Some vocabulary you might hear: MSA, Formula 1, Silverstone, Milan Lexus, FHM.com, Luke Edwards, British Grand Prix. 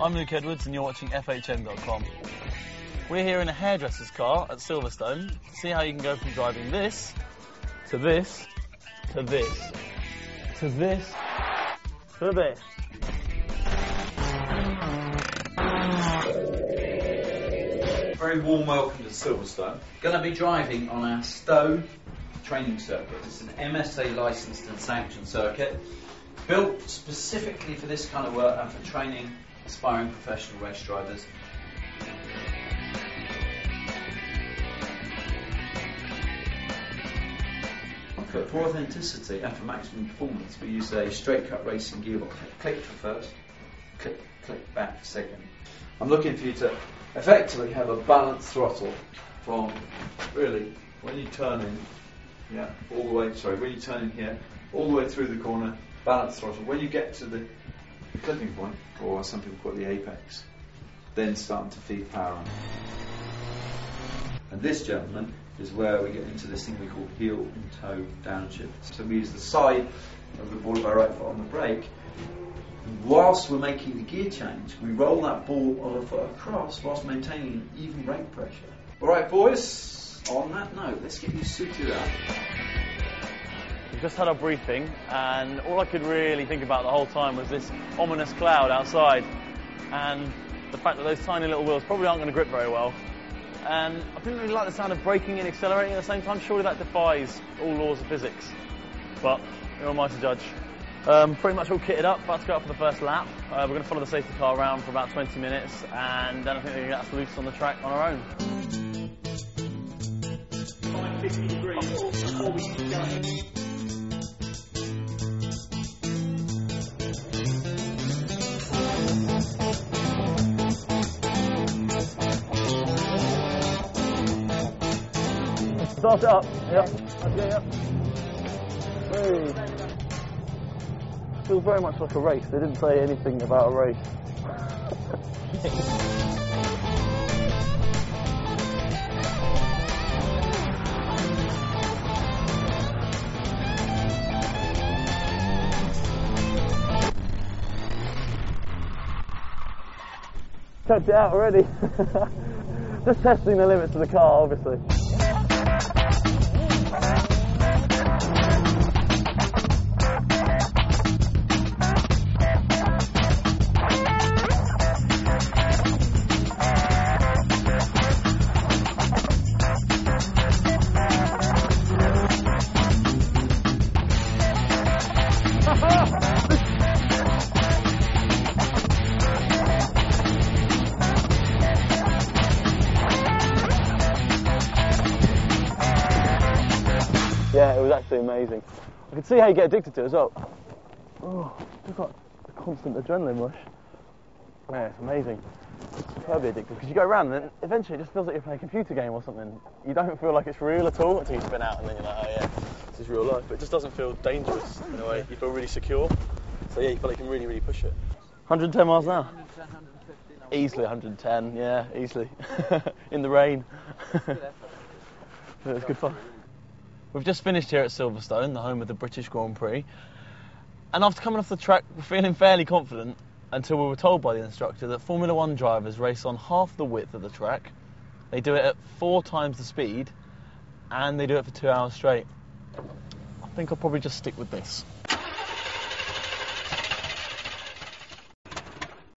I'm Luke Edwards and you're watching FHM.com. We're here in a hairdresser's car at Silverstone to see how you can go from driving this, to this, to this, to this, to this. Very warm welcome to Silverstone. Going to be driving on our Stowe training circuit. It's an MSA licensed and sanctioned circuit, built specifically for this kind of work and for training aspiring professional race drivers. But for authenticity and for maximum performance, we use a straight cut racing gearbox. Click for first, click, click back second. I'm looking for you to effectively have a balanced throttle from really when you turn in, when you turn in here, all the way through the corner, balanced throttle. When you get to the clipping point, or some people call it the apex, then starting to feed power on. And this gentleman is where we get into this thing we call heel and toe downshift. So we use the side of the ball of our right foot on the brake. Whilst we're making the gear change, we roll that ball of our foot across whilst maintaining an even brake pressure. Alright boys, on that note, let's get you suited up. We've just had our briefing and all I could really think about the whole time was this ominous cloud outside and the fact that those tiny little wheels probably aren't going to grip very well. And I didn't really like the sound of braking and accelerating at the same time. Surely that defies all laws of physics. But who am I to judge? Pretty much all kitted up, about to go up for the first lap. We're going to follow the safety car around for about 20 minutes and then I think we're going to get us loose on the track on our own. 553, before we keep going. Start it up. Yep. Okay, yep. Hey. Feels very much like a race. They didn't say anything about a race. Checked it out already. Just testing the limits of the car, obviously. Yeah, it was actually amazing. I could see how you get addicted to it as well. Oh, just like a constant adrenaline rush. Yeah, it's amazing. It's superbly addictive because you go around and then eventually it just feels like you're playing a computer game or something. You don't feel like it's real at all until you spin out and then you're like, oh yeah, this is real life. But it just doesn't feel dangerous in a way. You feel really secure. So yeah, you feel like you can really, really push it. 110 miles an hour? 110, 115. Easily 110, yeah, easily. In the rain. It was good fun. We've just finished here at Silverstone, the home of the British Grand Prix, and after coming off the track we're feeling fairly confident until we were told by the instructor that Formula One drivers race on half the width of the track, they do it at 4 times the speed, and they do it for 2 hours straight. I think I'll probably just stick with this.